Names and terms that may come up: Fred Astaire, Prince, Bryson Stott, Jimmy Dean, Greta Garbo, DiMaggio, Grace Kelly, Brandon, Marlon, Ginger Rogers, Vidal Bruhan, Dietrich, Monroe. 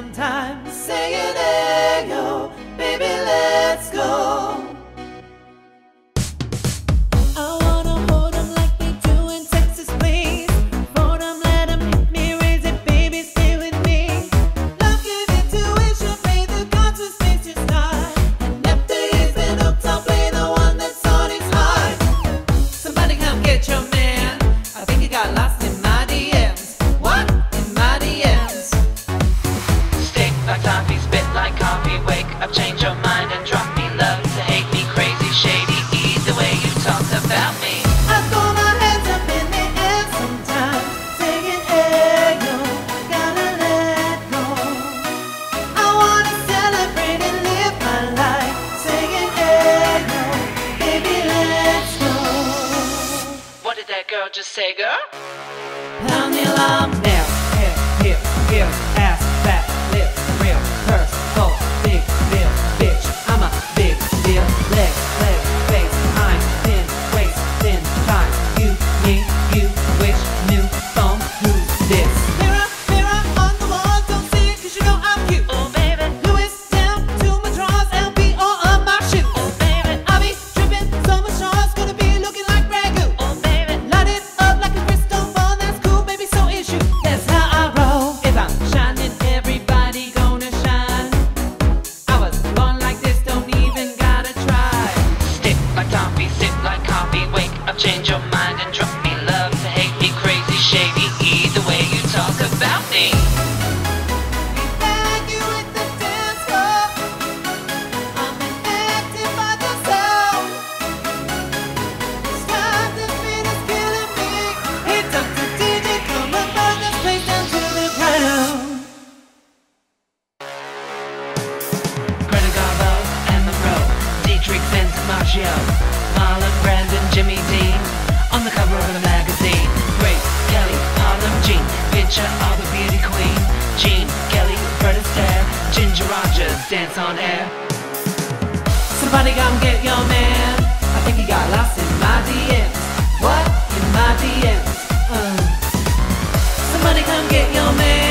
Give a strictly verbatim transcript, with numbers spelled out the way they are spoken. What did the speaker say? sometime, singing, hey, yo, baby, let's go. Greta Garbo and Monroe, Dietrich, Prince, DiMaggio, Marlon, Brandon, Jimmy Dean, on the cover of the magazine. Grace Kelly, Harlem Jean, picture of the beauty queen. Jean, Kelly, Fred Astaire, Ginger Rogers, dance on air. Somebody come get your man. I think he got lost in my D Ms. What? In my D Ms? Uh. Somebody come get your man.